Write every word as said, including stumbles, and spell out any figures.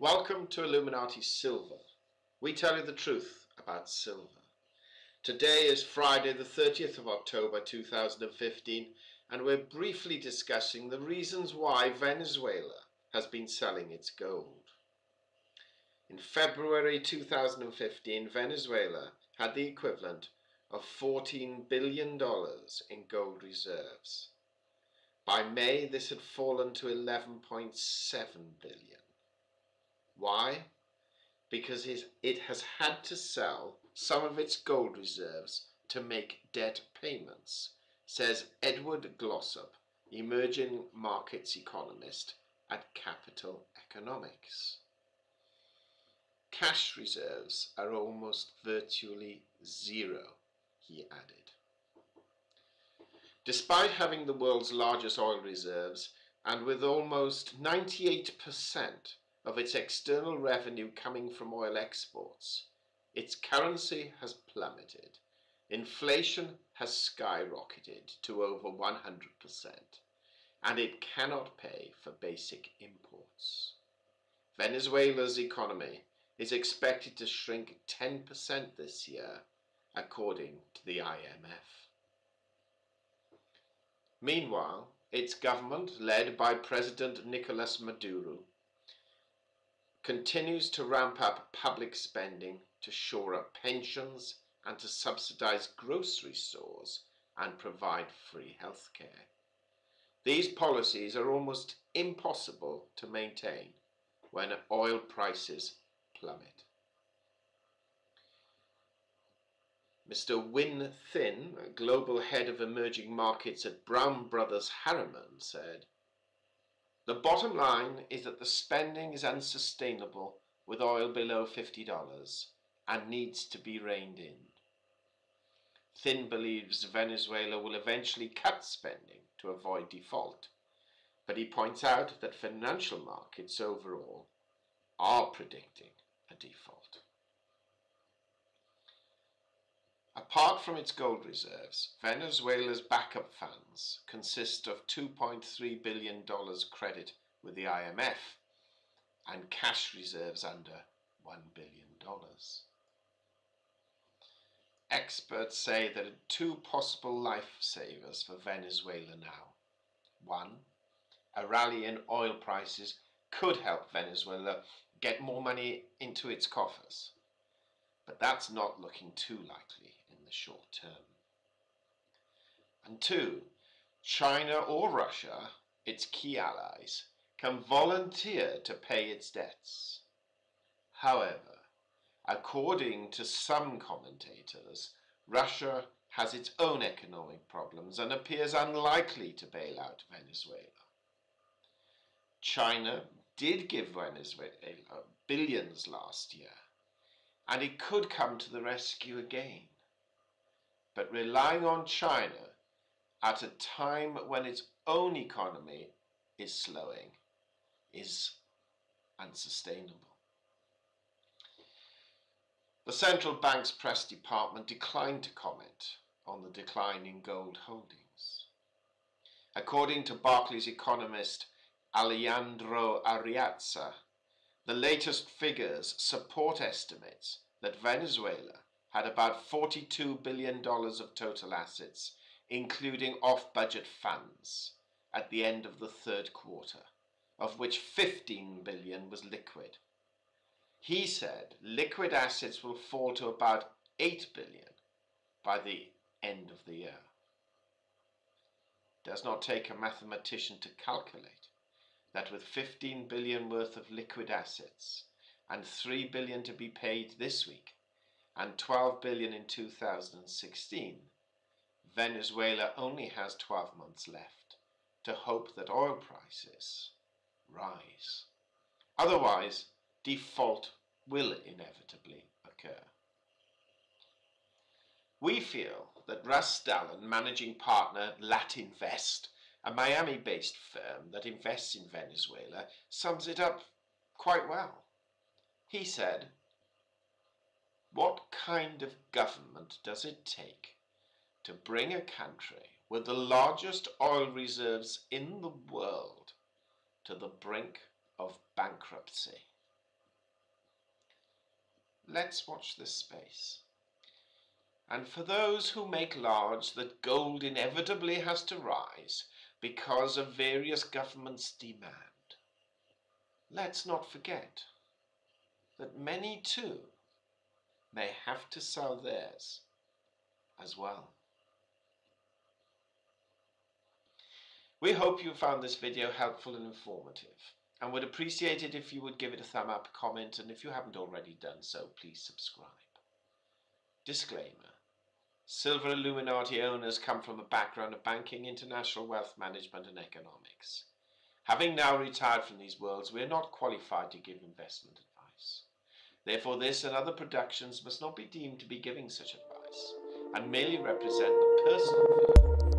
Welcome to Illuminati Silver. We tell you the truth about silver. Today is Friday the thirtieth of October two thousand fifteen, and we're briefly discussing the reasons why Venezuela has been selling its gold. In February two thousand fifteen, Venezuela had the equivalent of fourteen billion dollars in gold reserves. By May, this had fallen to eleven point seven billion dollars. Why? Because it has had to sell some of its gold reserves to make debt payments, says Edward Glossop, emerging markets economist at Capital Economics. Cash reserves are almost virtually zero, he added. Despite having the world's largest oil reserves, and with almost ninety-eight percent of its external revenue coming from oil exports, its currency has plummeted. Inflation has skyrocketed to over one hundred percent, and it cannot pay for basic imports. Venezuela's economy is expected to shrink ten percent this year, according to the I M F. Meanwhile, its government, led by President Nicolas Maduro, continues to ramp up public spending to shore up pensions and to subsidize grocery stores and provide free healthcare. These policies are almost impossible to maintain when oil prices plummet. Mister Win Thin, global head of emerging markets at Brown Brothers Harriman, said, "The bottom line is that the spending is unsustainable with oil below fifty dollars and needs to be reined in." Thin believes Venezuela will eventually cut spending to avoid default, but he points out that financial markets overall are predicting a default. Apart from its gold reserves, Venezuela's backup funds consist of two point three billion dollars credit with the I M F and cash reserves under one billion dollars. Experts say there are two possible lifesavers for Venezuela now. One, a rally in oil prices could help Venezuela get more money into its coffers, but that's not looking too likely in the short term. And two, China or Russia, its key allies, can volunteer to pay its debts. However, according to some commentators, Russia has its own economic problems and appears unlikely to bail out Venezuela. China did give Venezuela billions last year, and it could come to the rescue again. But relying on China at a time when its own economy is slowing is unsustainable. The central bank's press department declined to comment on the decline in gold holdings. According to Barclays economist Alejandro Ariazza, the latest figures support estimates that Venezuela had about forty-two billion dollars of total assets, including off-budget funds, at the end of the third quarter, of which fifteen billion dollars was liquid. He said liquid assets will fall to about eight billion dollars by the end of the year. It does not take a mathematician to calculate that with fifteen billion dollars worth of liquid assets and three billion dollars to be paid this week and twelve billion dollars in two thousand sixteen, Venezuela only has twelve months left to hope that oil prices rise. Otherwise, default will inevitably occur. We feel that Russ Dallin, managing partner at Latinvest, a Miami-based firm that invests in Venezuela, sums it up quite well. He said, "What kind of government does it take to bring a country with the largest oil reserves in the world to the brink of bankruptcy?" Let's watch this space. And for those who make large that gold inevitably has to rise because of various governments' demand, let's not forget that many too may have to sell theirs as well. We hope you found this video helpful and informative, and would appreciate it if you would give it a thumb up, comment, and if you haven't already done so, please subscribe. Disclaimer: silver Illuminati owners come from a background of banking, international wealth management, and economics. Having now retired from these worlds, we are not qualified to give investment advice. Therefore, this and other productions must not be deemed to be giving such advice, and merely represent the personal view